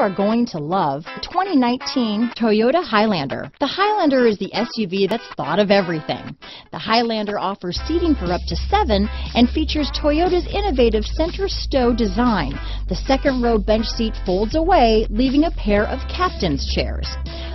are going to love the 2019 Toyota Highlander. The Highlander is the SUV that's thought of everything. The Highlander offers seating for up to 7 and features Toyota's innovative center stow design. The second row bench seat folds away, leaving a pair of captain's chairs.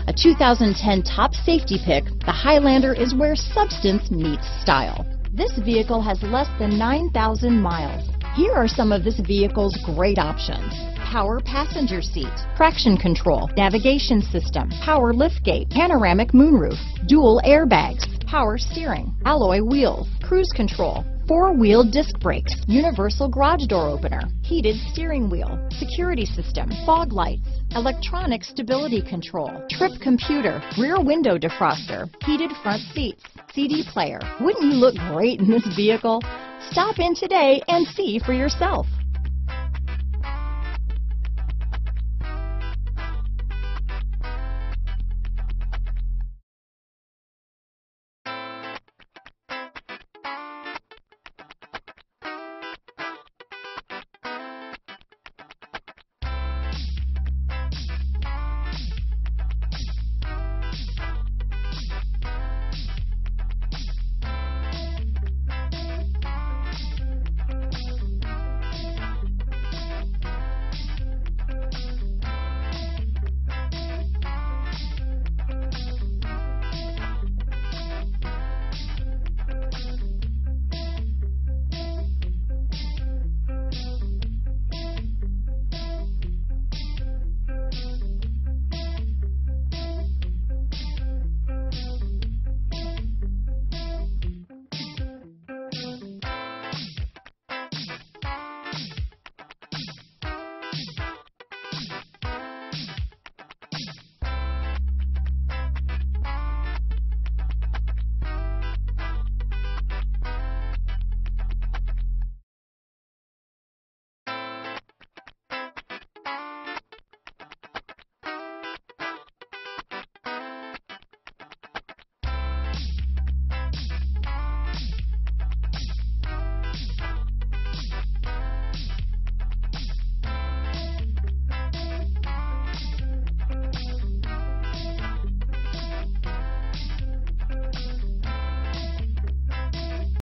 A 2010 top safety pick, the Highlander is where substance meets style. This vehicle has less than 9,000 miles. Here are some of this vehicle's great options: power passenger seat, traction control, navigation system, power liftgate, panoramic moonroof, dual airbags, power steering, alloy wheels, cruise control, four-wheel disc brakes, universal garage door opener, heated steering wheel, security system, fog lights, electronic stability control, trip computer, rear window defroster, heated front seats, CD player. Wouldn't you look great in this vehicle? Stop in today and see for yourself.